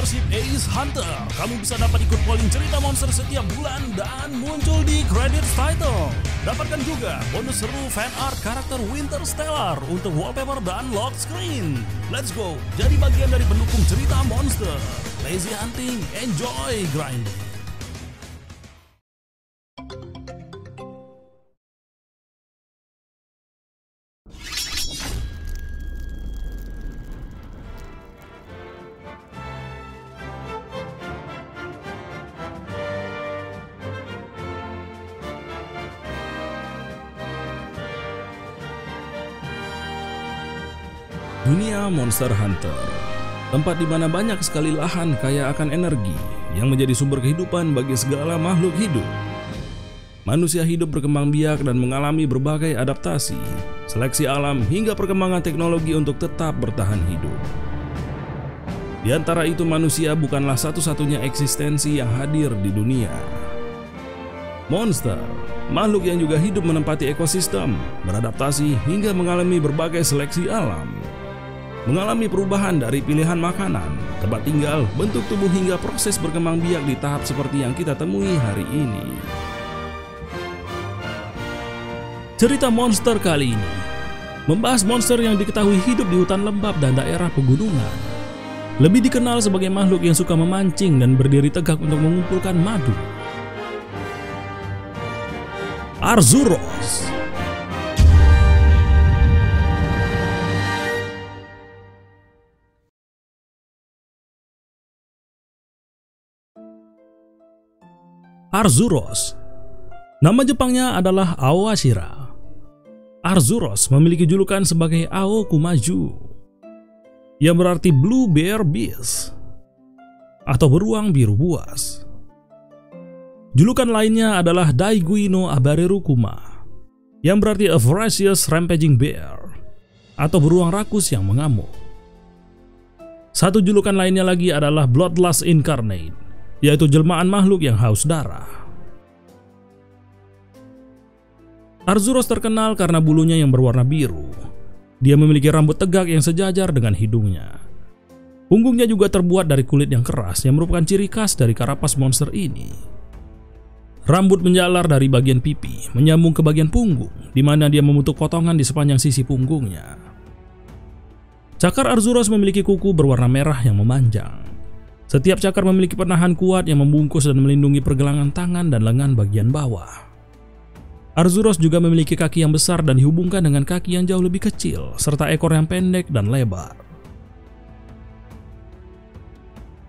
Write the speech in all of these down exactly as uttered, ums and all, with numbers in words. membership Ace Hunter, kamu bisa dapat ikut polling cerita monster setiap bulan dan muncul di credits title. Dapatkan juga bonus seru fan art karakter Winter Stellar untuk wallpaper dan lock screen. Let's go, jadi bagian dari pendukung cerita monster. Lazy hunting, enjoy grinding. Dunia Monster Hunter, tempat di mana banyak sekali lahan kaya akan energi yang menjadi sumber kehidupan bagi segala makhluk hidup. Manusia hidup berkembang biak dan mengalami berbagai adaptasi, seleksi alam hingga perkembangan teknologi untuk tetap bertahan hidup. Di antara itu, manusia bukanlah satu-satunya eksistensi yang hadir di dunia. Monster, makhluk yang juga hidup menempati ekosistem, beradaptasi hingga mengalami berbagai seleksi alam. Mengalami perubahan dari pilihan makanan, tempat tinggal, bentuk tubuh hingga proses berkembang biak di tahap seperti yang kita temui hari ini. Cerita monster kali ini membahas monster yang diketahui hidup di hutan lembab dan daerah pegunungan. Lebih dikenal sebagai makhluk yang suka memancing dan berdiri tegak untuk mengumpulkan madu. Arzuros. Arzuros. Nama Jepangnya adalah Aowashira. Arzuros memiliki julukan sebagai Aokumaju, yang berarti Blue Bear Beast atau beruang biru buas. Julukan lainnya adalah Daiguino Abareru Kuma, yang berarti A Voracious Rampaging Bear atau beruang rakus yang mengamuk. Satu julukan lainnya lagi adalah Bloodlust Incarnate, yaitu jelmaan makhluk yang haus darah. Arzuros terkenal karena bulunya yang berwarna biru. Dia memiliki rambut tegak yang sejajar dengan hidungnya. Punggungnya juga terbuat dari kulit yang keras, yang merupakan ciri khas dari karapas monster ini. Rambut menjalar dari bagian pipi, menyambung ke bagian punggung, di mana dia membentuk potongan di sepanjang sisi punggungnya. Cakar Arzuros memiliki kuku berwarna merah yang memanjang. Setiap cakar memiliki penahan kuat yang membungkus dan melindungi pergelangan tangan dan lengan bagian bawah. Arzuros juga memiliki kaki yang besar dan dihubungkan dengan kaki yang jauh lebih kecil, serta ekor yang pendek dan lebar.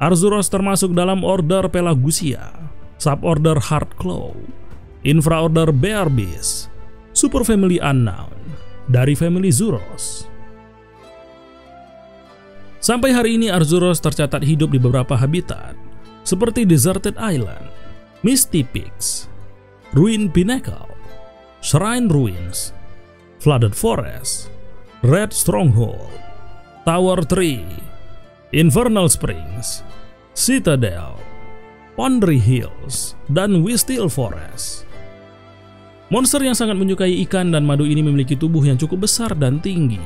Arzuros termasuk dalam order Pelagusia, suborder Hardclaw, infraorder Bear Beast, superfamily Unknown, dari family Zuros. Sampai hari ini Arzuros tercatat hidup di beberapa habitat, seperti Deserted Island, Misty Peaks, Ruin Pinnacle, Shrine Ruins, Flooded Forest, Red Stronghold, Tower Tree, Infernal Springs, Citadel, Pondry Hills, dan Whistle Forest. Monster yang sangat menyukai ikan dan madu ini memiliki tubuh yang cukup besar dan tinggi,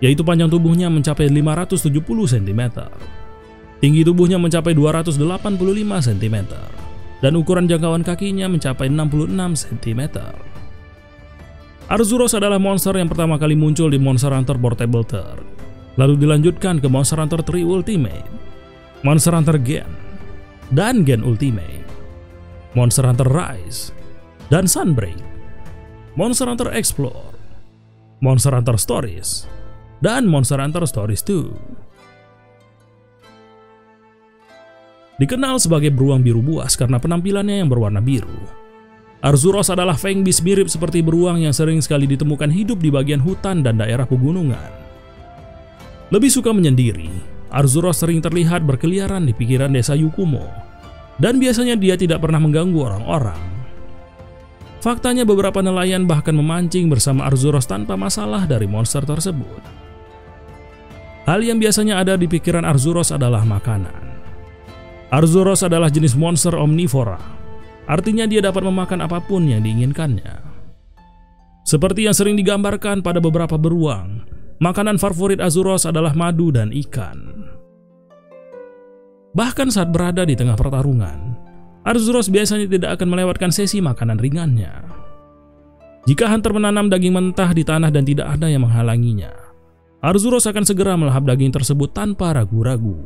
yaitu panjang tubuhnya mencapai lima ratus tujuh puluh sentimeter, tinggi tubuhnya mencapai dua ratus delapan puluh lima sentimeter, dan ukuran jangkauan kakinya mencapai enam puluh enam sentimeter. Arzuros adalah monster yang pertama kali muncul di Monster Hunter Portable third, lalu dilanjutkan ke Monster Hunter three Ultimate, Monster Hunter Gen, dan Gen Ultimate, Monster Hunter Rise, dan Sunbreak, Monster Hunter Explore, Monster Hunter Stories, dan Monster Hunter Stories two. Dikenal sebagai beruang biru buas karena penampilannya yang berwarna biru. Arzuros adalah fang beast mirip seperti beruang yang sering sekali ditemukan hidup di bagian hutan dan daerah pegunungan. Lebih suka menyendiri, Arzuros sering terlihat berkeliaran di pinggiran desa Yukumo, dan biasanya dia tidak pernah mengganggu orang-orang. Faktanya beberapa nelayan bahkan memancing bersama Arzuros tanpa masalah dari monster tersebut. Hal yang biasanya ada di pikiran Arzuros adalah makanan. Arzuros adalah jenis monster omnivora, artinya dia dapat memakan apapun yang diinginkannya. Seperti yang sering digambarkan pada beberapa beruang, makanan favorit Arzuros adalah madu dan ikan. Bahkan saat berada di tengah pertarungan, Arzuros biasanya tidak akan melewatkan sesi makanan ringannya. Jika hunter menanam daging mentah di tanah dan tidak ada yang menghalanginya, Arzuros akan segera melahap daging tersebut tanpa ragu-ragu.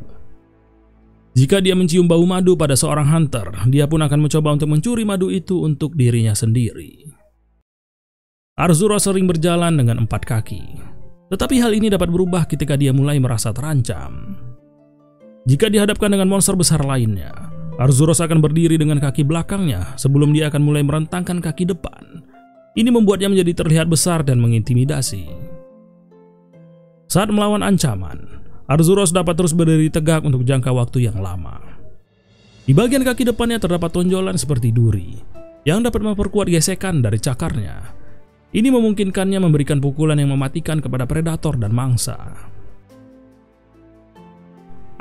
Jika dia mencium bau madu pada seorang hunter, dia pun akan mencoba untuk mencuri madu itu untuk dirinya sendiri. Arzuros sering berjalan dengan empat kaki, tetapi hal ini dapat berubah ketika dia mulai merasa terancam. Jika dihadapkan dengan monster besar lainnya, Arzuros akan berdiri dengan kaki belakangnya sebelum dia akan mulai merentangkan kaki depan. Ini membuatnya menjadi terlihat besar dan mengintimidasi. Saat melawan ancaman, Arzuros dapat terus berdiri tegak untuk jangka waktu yang lama. Di bagian kaki depannya terdapat tonjolan seperti duri, yang dapat memperkuat gesekan dari cakarnya. Ini memungkinkannya memberikan pukulan yang mematikan kepada predator dan mangsa.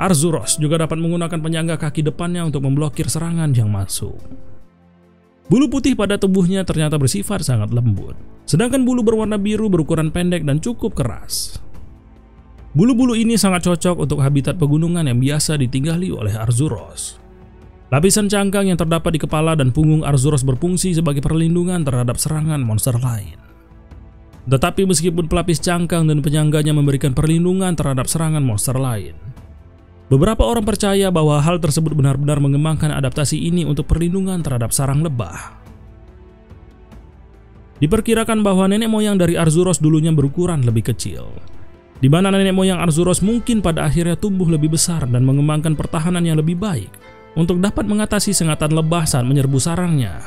Arzuros juga dapat menggunakan penyangga kaki depannya untuk memblokir serangan yang masuk. Bulu putih pada tubuhnya ternyata bersifat sangat lembut, sedangkan bulu berwarna biru berukuran pendek dan cukup keras. Bulu-bulu ini sangat cocok untuk habitat pegunungan yang biasa ditinggali oleh Arzuros. Lapisan cangkang yang terdapat di kepala dan punggung Arzuros berfungsi sebagai perlindungan terhadap serangan monster lain. Tetapi meskipun pelapis cangkang dan penyangganya memberikan perlindungan terhadap serangan monster lain, beberapa orang percaya bahwa hal tersebut benar-benar mengembangkan adaptasi ini untuk perlindungan terhadap sarang lebah. Diperkirakan bahwa nenek moyang dari Arzuros dulunya berukuran lebih kecil, di mana nenek moyang Arzuros mungkin pada akhirnya tumbuh lebih besar dan mengembangkan pertahanan yang lebih baik untuk dapat mengatasi sengatan lebah saat menyerbu sarangnya.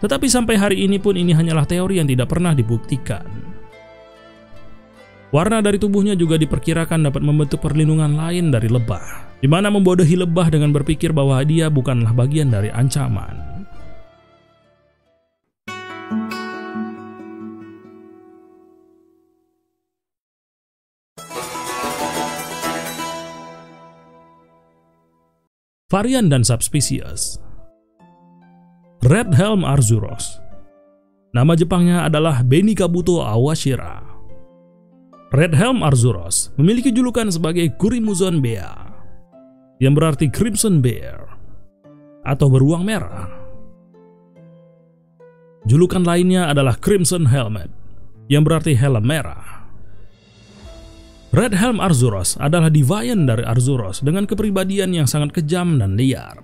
Tetapi sampai hari ini pun ini hanyalah teori yang tidak pernah dibuktikan. Warna dari tubuhnya juga diperkirakan dapat membentuk perlindungan lain dari lebah, di mana membodohi lebah dengan berpikir bahwa dia bukanlah bagian dari ancaman. Varian dan subspesies. Red Helm Arzuros. Nama Jepangnya adalah Benikabuto Aowashira. Red Helm Arzuros memiliki julukan sebagai Kurimuzon Bear, yang berarti Crimson Bear atau beruang merah. Julukan lainnya adalah Crimson Helmet, yang berarti helm merah. Red Helm Arzuros adalah deviant dari Arzuros dengan kepribadian yang sangat kejam dan liar.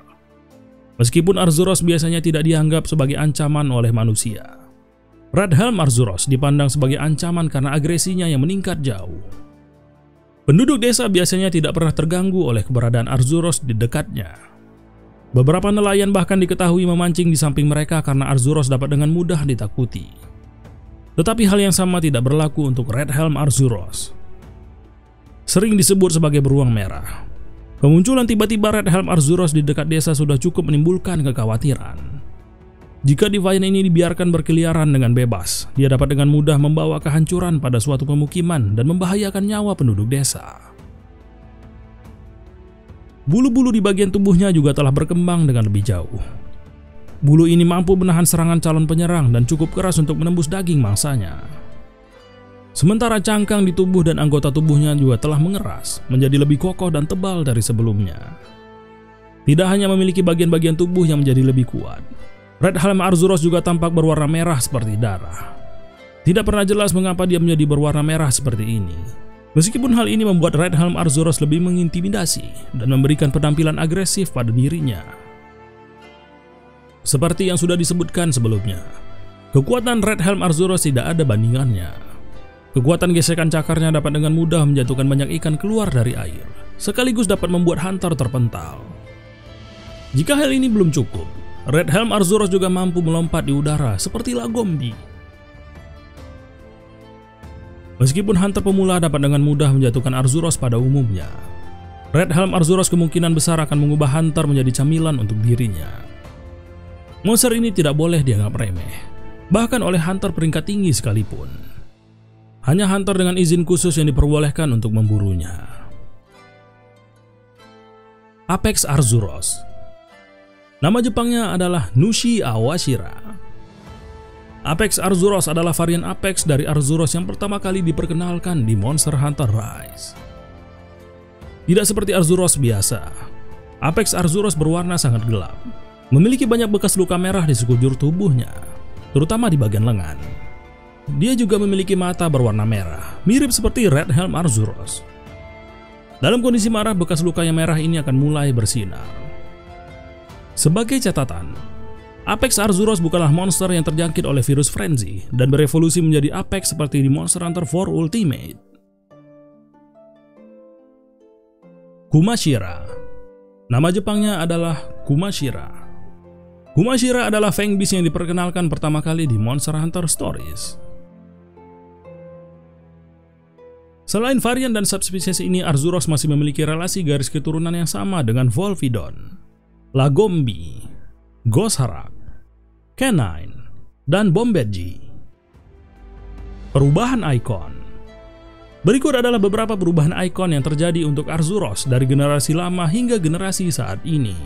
Meskipun Arzuros biasanya tidak dianggap sebagai ancaman oleh manusia, Red Helm Arzuros dipandang sebagai ancaman karena agresinya yang meningkat jauh. Penduduk desa biasanya tidak pernah terganggu oleh keberadaan Arzuros di dekatnya. Beberapa nelayan bahkan diketahui memancing di samping mereka karena Arzuros dapat dengan mudah ditakuti. Tetapi hal yang sama tidak berlaku untuk Red Helm Arzuros. Sering disebut sebagai beruang merah, kemunculan tiba-tiba Red Helm Arzuros di dekat desa sudah cukup menimbulkan kekhawatiran. Jika deviant ini dibiarkan berkeliaran dengan bebas, dia dapat dengan mudah membawa kehancuran pada suatu pemukiman dan membahayakan nyawa penduduk desa. Bulu-bulu di bagian tubuhnya juga telah berkembang dengan lebih jauh. Bulu ini mampu menahan serangan calon penyerang dan cukup keras untuk menembus daging mangsanya. Sementara cangkang di tubuh dan anggota tubuhnya juga telah mengeras, menjadi lebih kokoh dan tebal dari sebelumnya. Tidak hanya memiliki bagian-bagian tubuh yang menjadi lebih kuat, Red Helm Arzuros juga tampak berwarna merah seperti darah. Tidak pernah jelas mengapa dia menjadi berwarna merah seperti ini. Meskipun hal ini membuat Red Helm Arzuros lebih mengintimidasi dan memberikan penampilan agresif pada dirinya. Seperti yang sudah disebutkan sebelumnya, kekuatan Red Helm Arzuros tidak ada bandingannya. Kekuatan gesekan cakarnya dapat dengan mudah menjatuhkan banyak ikan keluar dari air, sekaligus dapat membuat hunter terpental. Jika hal ini belum cukup, Red Helm Arzuros juga mampu melompat di udara seperti Lagombi. Meskipun hunter pemula dapat dengan mudah menjatuhkan Arzuros pada umumnya, Red Helm Arzuros kemungkinan besar akan mengubah hunter menjadi camilan untuk dirinya. Monster ini tidak boleh dianggap remeh, bahkan oleh hunter peringkat tinggi sekalipun. Hanya hunter dengan izin khusus yang diperbolehkan untuk memburunya. Apex Arzuros. Nama Jepangnya adalah Nushi Aowashira. Apex Arzuros adalah varian Apex dari Arzuros yang pertama kali diperkenalkan di Monster Hunter Rise. Tidak seperti Arzuros biasa, Apex Arzuros berwarna sangat gelap. Memiliki banyak bekas luka merah di sekujur tubuhnya, terutama di bagian lengan. Dia juga memiliki mata berwarna merah, mirip seperti Red Helm Arzuros. Dalam kondisi marah, bekas luka yang merah ini akan mulai bersinar. Sebagai catatan, Apex Arzuros bukanlah monster yang terjangkit oleh virus frenzy dan berevolusi menjadi Apex seperti di Monster Hunter four Ultimate. Kumashira. Nama Jepangnya adalah Kumashira. Kumashira adalah fang beast yang diperkenalkan pertama kali di Monster Hunter Stories. Selain varian dan subspesies ini, Arzuros masih memiliki relasi garis keturunan yang sama dengan Volvidon, Lagombi, Gosharak, Canine, dan Bombeji. Perubahan ikon. Berikut adalah beberapa perubahan ikon yang terjadi untuk Arzuros dari generasi lama hingga generasi saat ini.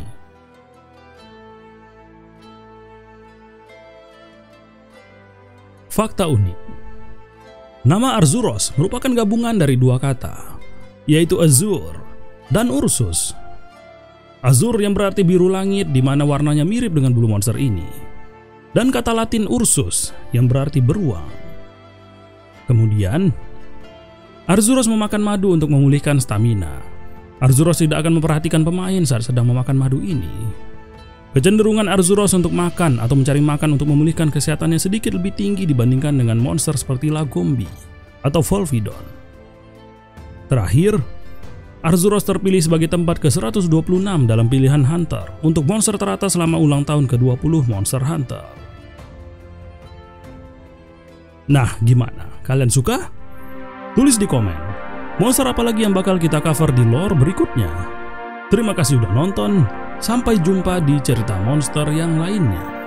Fakta unik. Nama Arzuros merupakan gabungan dari dua kata, yaitu Azur dan Ursus. Azur yang berarti biru langit, di mana warnanya mirip dengan bulu monster ini, dan kata Latin Ursus yang berarti beruang. Kemudian, Arzuros memakan madu untuk memulihkan stamina. Arzuros tidak akan memperhatikan pemain saat sedang memakan madu ini. Kecenderungan Arzuros untuk makan atau mencari makan untuk memulihkan kesehatannya sedikit lebih tinggi dibandingkan dengan monster seperti Lagombi atau Volvidon. Terakhir, Arzuros terpilih sebagai tempat ke seratus dua puluh enam dalam pilihan Hunter untuk monster teratas selama ulang tahun ke dua puluh Monster Hunter. Nah, gimana? Kalian suka? Tulis di komen, monster apa lagi yang bakal kita cover di lore berikutnya. Terima kasih udah nonton, sampai jumpa di cerita monster yang lainnya.